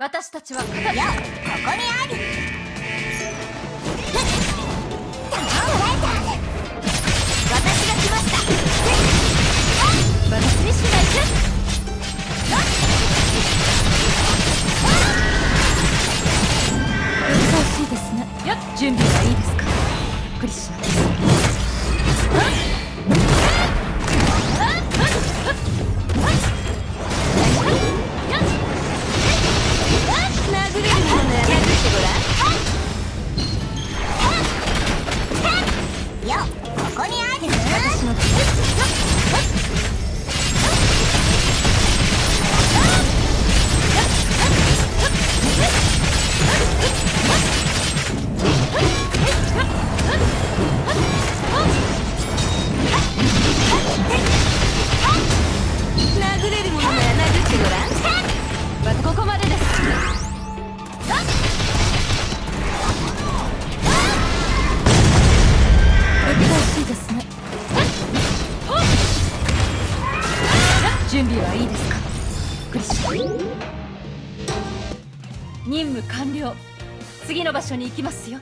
私たちはここにあり。私が来ました。私にしか行く。難しいですね。準備はいいですか？クリシナ。準備はいいですか？クリシナ。任務完了。次の場所に行きますよ。